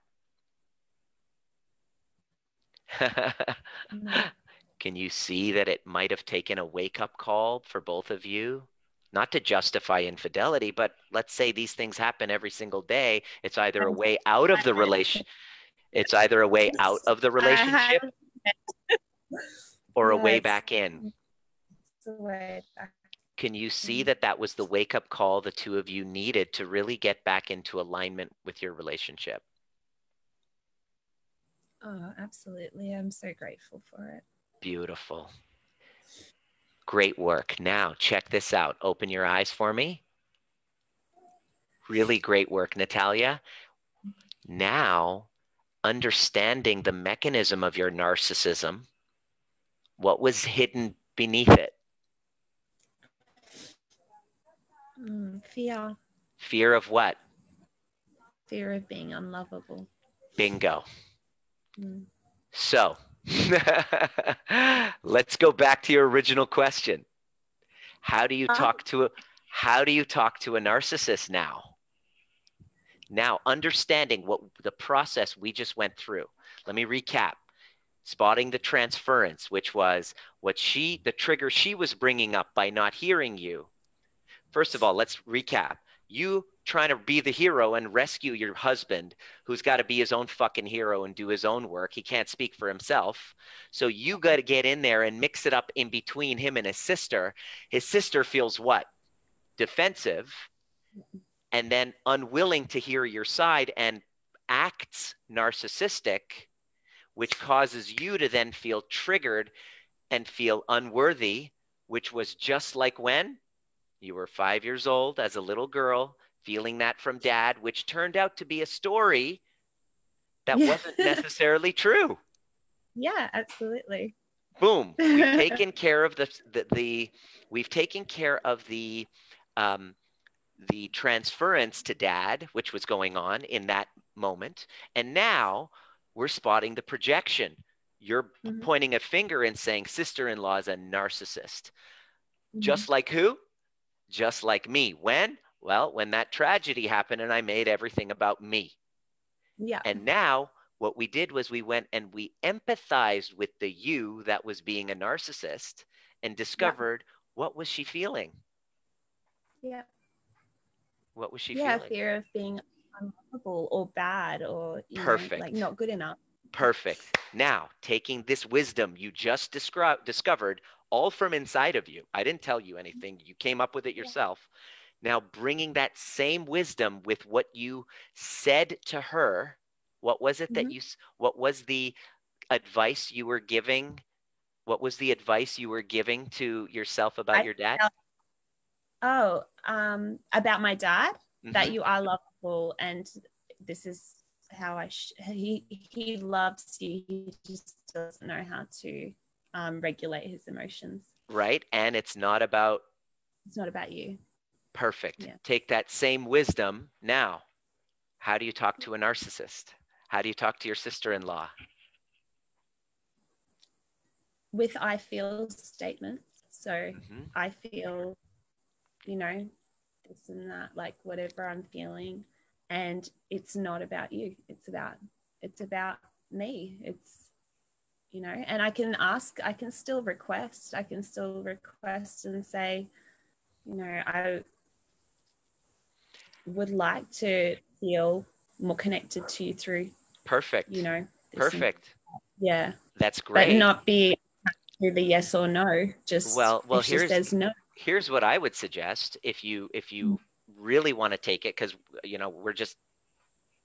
Can you see that it might have taken a wake-up call for both of you? Not to justify infidelity, but let's say these things happen every single day. It's either a way out of the relation. It's either a way out of the relationship or a way back in. Can you see that that was the wake-up call the two of you needed to really get back into alignment with your relationship? Oh, absolutely. I'm so grateful for it. Beautiful. Great work. Now check this out. Open your eyes for me. Really great work, Natalia. Now, understanding the mechanism of your narcissism, what was hidden beneath it? Fear. Fear of what? Fear of being unlovable. Bingo. So let's go back to your original question. How do you talk to a, how do you talk to a narcissist now? Now, understanding what the process we just went through. Let me recap. Spotting the transference, which was what she, the trigger she was bringing up by not hearing you. First of all, let's recap. You trying to be the hero and rescue your husband, who's got to be his own fucking hero and do his own work. He can't speak for himself. So you got to get in there and mix it up in between him and his sister. His sister feels what? Defensive, and then unwilling to hear your side and acts narcissistic, which causes you to then feel triggered and feel unworthy, which was just like when you were 5 years old as a little girl, feeling that from dad, which turned out to be a story that wasn't necessarily true. Yeah, absolutely. Boom. We've taken care of the transference to dad, which was going on in that moment. And now we're spotting the projection. You're pointing a finger and saying sister-in-law is a narcissist. Just like who? Just like me. When? Well, when that tragedy happened and I made everything about me. Yeah. And now what we did was we went and we empathized with the you that was being a narcissist and discovered what was she feeling? Yeah. What was she feeling? Fear of being unlovable or bad or know, like not good enough. Perfect. Now, taking this wisdom you just discovered all from inside of you. I didn't tell you anything. You came up with it yourself. Now bringing that same wisdom with what you said to her, what was it that you, what was the advice you were giving? What was the advice you were giving to yourself about your dad? About my dad, that you are lovable and this is how I, he loves you. He just doesn't know how to regulate his emotions. Right. And it's not about you. Perfect. Yeah. Take that same wisdom. Now, how do you talk to a narcissist? How do you talk to your sister-in-law? With I feel statements. So I feel, you know, this and that, like whatever I'm feeling. And it's not about you. It's about me. It's, you know, and I can ask, I can still request and say, you know, I would like to feel more connected to you through. Perfect. You know. Perfect. Yeah. That's great. But not be the yes or no. Just well, here's, says no. Here's what I would suggest if you really want to take it, because, you know, we're just,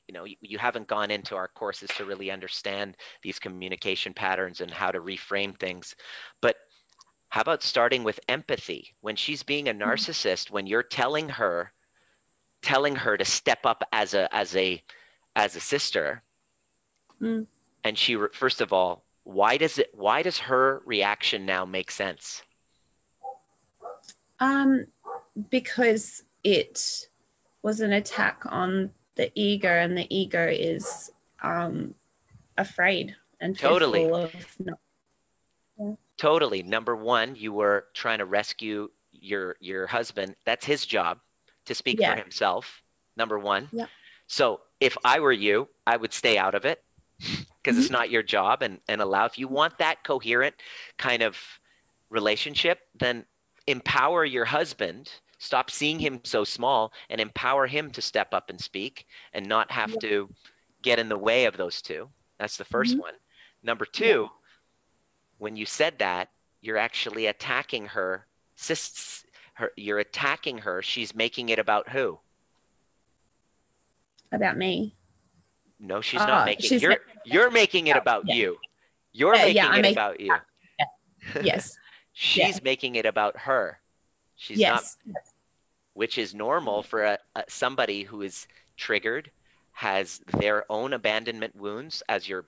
you know, you haven't gone into our courses to really understand these communication patterns and how to reframe things. But how about starting with empathy? When she's being a narcissist, when you're telling her to step up as a sister, and she, first of all, why does her reaction now make sense? Because it was an attack on the ego, and the ego is afraid and totally of not. Yeah. Totally. Number one, you were trying to rescue your husband. That's his job, to speak for himself. Number one. Yeah. So if I were you, I would stay out of it, because it's not your job, and allow, if you want that coherent kind of relationship, then empower your husband, stop seeing him so small, and empower him to step up and speak and not have to get in the way of those two. That's the first one. Number two, when you said that, you're actually attacking her. You're attacking her. She's making it about who? About me. No, she's not making it. You're making it about you. You're making it about you. Yes. She's making it about her. She's not, which is normal for somebody who is triggered, has their own abandonment wounds, as your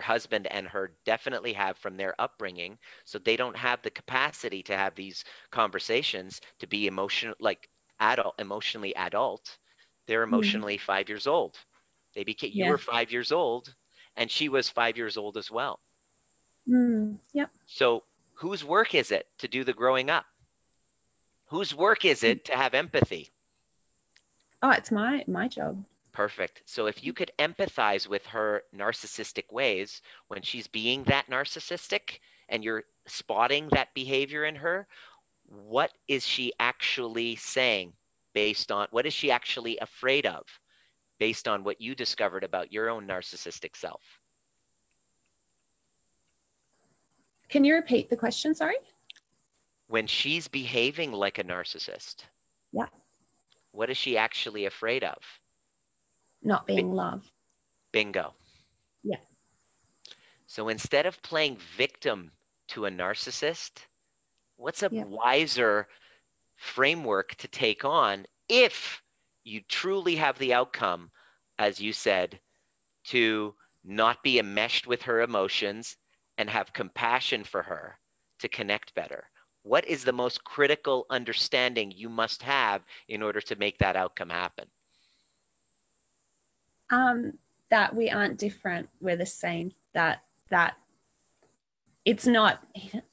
husband and her definitely have from their upbringing. So they don't have the capacity to have these conversations, to be emotional, like emotionally adult. They're emotionally 5 years old. They became, you were 5 years old, and she was 5 years old as well. Yep. So whose work is it to do the growing up? Whose work is it to have empathy? Oh, it's my job. Perfect. So if you could empathize with her narcissistic ways when she's being that narcissistic, and you're spotting that behavior in her, what is she actually saying based on, what is she actually afraid of based on what you discovered about your own narcissistic self? Can you repeat the question? Sorry. When she's behaving like a narcissist, what is she actually afraid of? Not being loved. Bingo. Yeah. So instead of playing victim to a narcissist, what's a wiser framework to take on if you truly have the outcome, as you said, to not be enmeshed with her emotions and have compassion for her, to connect better? What is the most critical understanding you must have in order to make that outcome happen? That we aren't different, we're the same, that it's not,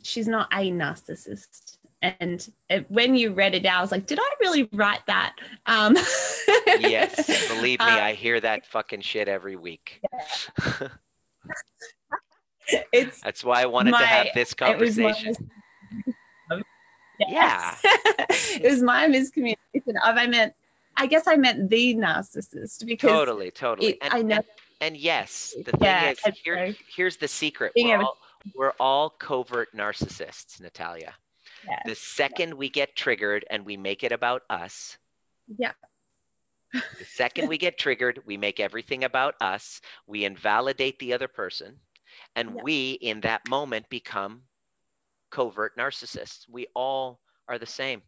she's not a narcissist. And when you read it out, I was like, did I really write that? Yes, believe me, I hear that fucking shit every week. Yeah. That's why I wanted to have this conversation. It was my miscommunication. I guess I meant the narcissist, because totally. And yes, the thing is, here's the secret. We're all covert narcissists, Natalia. Yeah. The second we get triggered and we make it about us. Yeah. The second we get triggered, we make everything about us. We invalidate the other person. And we, in that moment, become covert narcissists. We all are the same.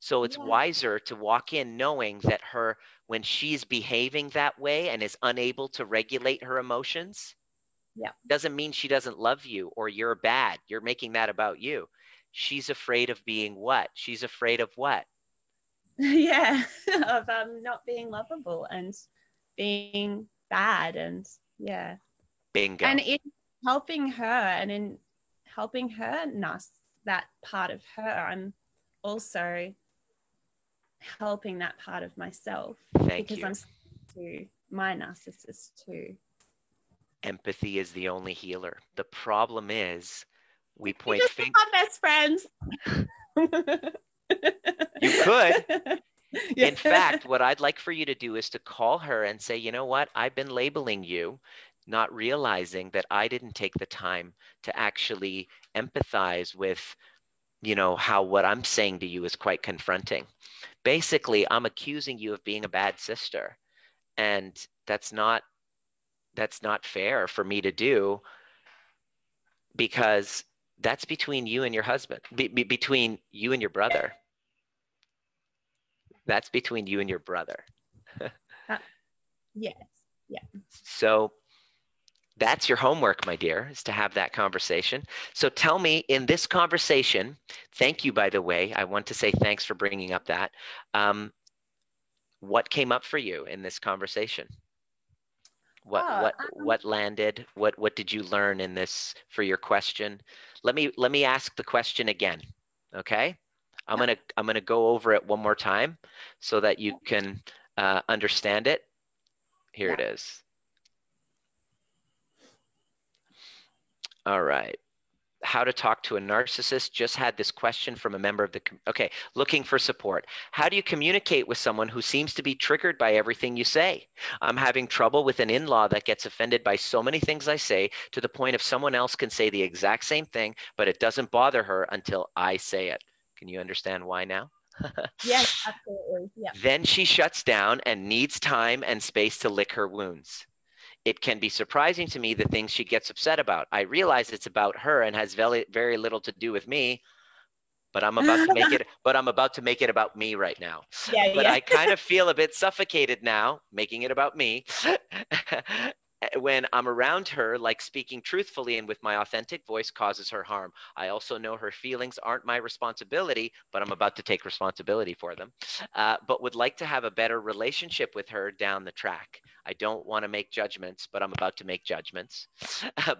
So it's wiser to walk in knowing that when she's behaving that way and is unable to regulate her emotions, doesn't mean she doesn't love you or you're bad. You're making that about you. She's afraid of being what? She's afraid of what? Of not being lovable and being bad and Bingo. And in helping her that part of her, I'm also helping that part of myself. Thank you. Because I'm to my narcissist too. empathy is the only healer. The problem is we point fingers. We're best friends. You could. Yeah. In fact, what I'd like for you to do is to call her and say, you know what, I've been labeling you, not realizing that I didn't take the time to actually empathize with, you know, how what I'm saying to you is quite confronting. Basically, I'm accusing you of being a bad sister. And that's not fair for me to do, because that's between you and your husband, between you and your brother. That's between you and your brother. Yes. Yeah. So that's your homework, my dear, is to have that conversation. So tell me, in this conversation, thank you, by the way, I want to say thanks for bringing up that. What came up for you in this conversation? What landed? What did you learn in this for your question? Let me ask the question again, okay? I'm gonna go over it one more time so that you can understand it. Here it is. All right. How to talk to a narcissist. Just had this question from a member of the, okay, looking for support. How do you communicate with someone who seems to be triggered by everything you say? I'm having trouble with an in-law that gets offended by so many things I say, to the point of someone else can say the exact same thing, but it doesn't bother her until I say it. Can you understand why now? Yes, absolutely. Yeah. Then she shuts down and needs time and space to lick her wounds. It can be surprising to me the things she gets upset about. I realize it's about her and has very, very little to do with me, but I'm about to make it about me right now. Yeah, but yeah. I kind of feel a bit suffocated now, making it about me. When I'm around her, like speaking truthfully and with my authentic voice causes her harm. I also know her feelings aren't my responsibility, but I'm about to take responsibility for them, but would like to have a better relationship with her down the track. I don't want to make judgments, but I'm about to make judgments.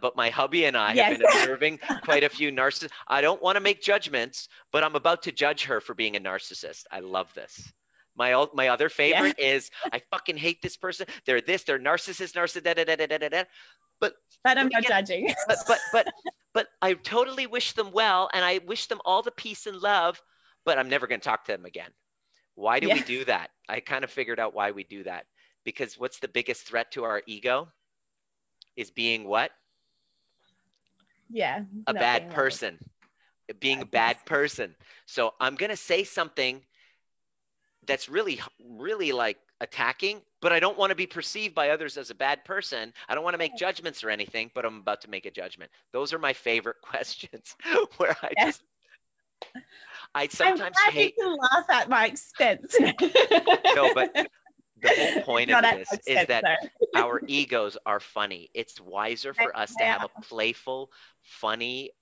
But my hubby and I have been observing quite a few narcissists. I don't want to make judgments, but I'm about to judge her for being a narcissist. I love this. My other favorite is, I fucking hate this person. They're this, they're narcissist, da-da-da-da-da-da-da. But I'm not judging. But I totally wish them well, and I wish them all the peace and love, but I'm never going to talk to them again. Why do we do that? I kind of figured out why we do that. Because what's the biggest threat to our ego? Is being what? Yeah. A bad person. Being a bad person. So I'm going to say something that's really, really like attacking, but I don't want to be perceived by others as a bad person. I don't want to make judgments or anything, but I'm about to make a judgment. Those are my favorite questions where I just, I sometimes hate. I'm happy to laugh at my expense. No, but the whole point of this is that our egos are funny. It's wiser for us to have a playful, funny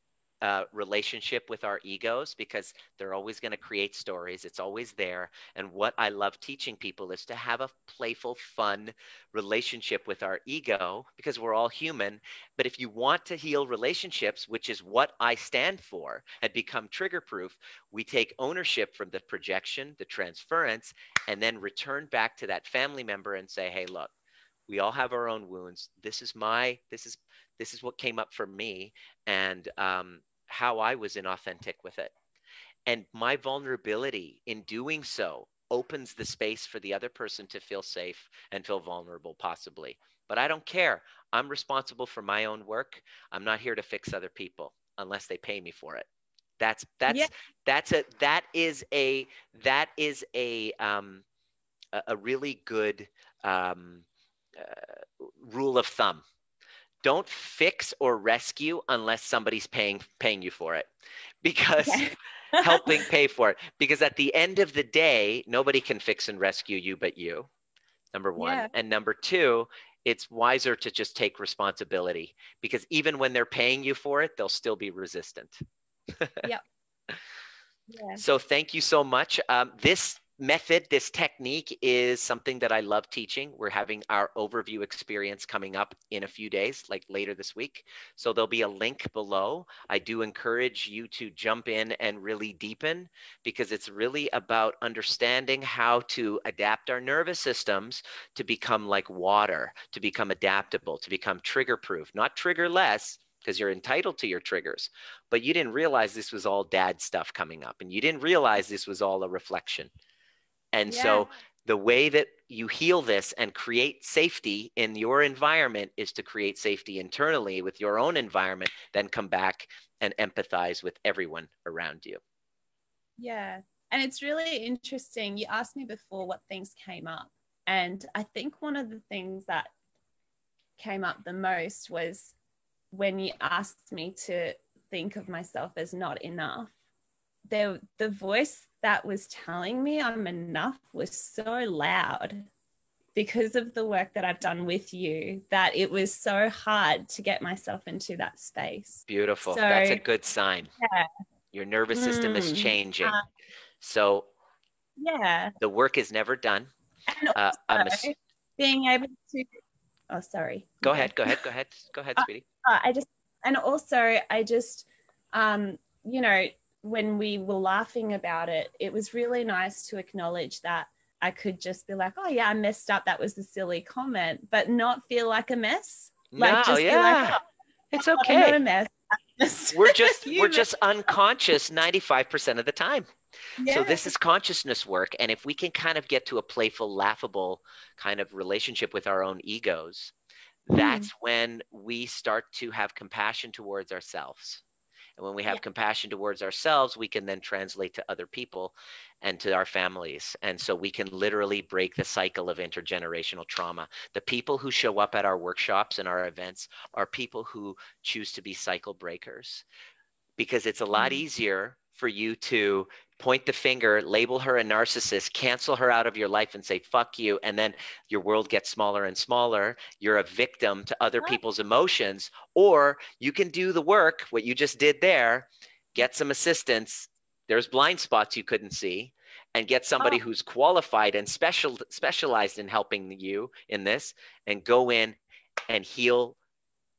relationship with our egos, because they're always going to create stories. It's always there. And what I love teaching people is to have a playful, fun relationship with our ego, because we're all human. But if you want to heal relationships, which is what I stand for, and become trigger proof, we take ownership from the projection, the transference, and then return back to that family member and say, hey, look, we all have our own wounds. This is what came up for me, and how I was inauthentic with it. And my vulnerability in doing so opens the space for the other person to feel safe and feel vulnerable, possibly. But I don't care. I'm responsible for my own work. I'm not here to fix other people unless they pay me for it. That is a really good rule of thumb. Don't fix or rescue unless somebody's paying you for it, because helping pay for it. Because at the end of the day, nobody can fix and rescue you but you, number one. Yeah. And number two, it's wiser to just take responsibility, because even when they're paying you for it, they'll still be resistant. Yep. Yeah. So thank you so much. This method, this technique is something that I love teaching. We're having our overview experience coming up in a few days, like later this week. So there'll be a link below. I do encourage you to jump in and really deepen, because it's really about understanding how to adapt our nervous systems to become like water, to become adaptable, to become trigger proof, not triggerless, because you're entitled to your triggers, but you didn't realize this was all dad stuff coming up, and you didn't realize this was all a reflection. And so the way that you heal this and create safety in your environment is to create safety internally with your own environment, then come back and empathize with everyone around you. Yeah. And it's really interesting. You asked me before what things came up. And I think one of the things that came up the most was when you asked me to think of myself as not enough. The voice that was telling me I'm enough was so loud because of the work that I've done with you, that it was so hard to get myself into that space. Beautiful. So, that's a good sign. Yeah. Your nervous system is changing. So yeah, the work is never done. And also, being able to, oh, sorry. Go ahead, sweetie. I just, you know, when we were laughing about it, it was really nice to acknowledge that I could just be like, oh yeah, I messed up. That was a silly comment, but not feel like a mess. Like, no, just be like, oh, it's okay. I'm not a mess. We're just unconscious 95% of the time. Yeah. So this is consciousness work. And if we can kind of get to a playful, laughable kind of relationship with our own egos, that's when we start to have compassion towards ourselves. And when we have compassion towards ourselves, we can then translate to other people and to our families. And so we can literally break the cycle of intergenerational trauma. The people who show up at our workshops and our events are people who choose to be cycle breakers, because it's a lot easier for you to point the finger, label her a narcissist, cancel her out of your life and say, fuck you. And then your world gets smaller and smaller. You're a victim to other people's emotions. Or you can do the work, what you just did there, get some assistance. There's blind spots you couldn't see, and get somebody who's qualified and specialized in helping you in this, and go in and heal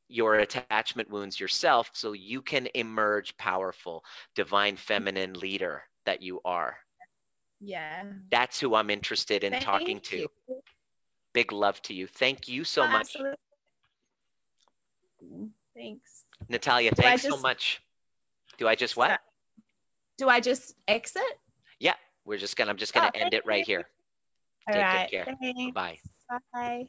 your attachment wounds yourself, so you can emerge powerful, divine, feminine leader that you are. Yeah. That's who I'm interested in talking to. Big love to you. Thank you so much. Absolutely. Thanks. Natalia, thanks so much. Do I just what? Do I just exit? Yeah, we're just gonna, I'm just gonna end it right here. Take good care. Bye. Bye.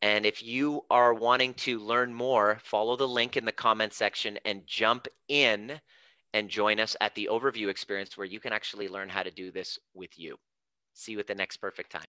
And if you are wanting to learn more, follow the link in the comment section and jump in and join us at the overview experience, where you can actually learn how to do this with you. See you at the next perfect time.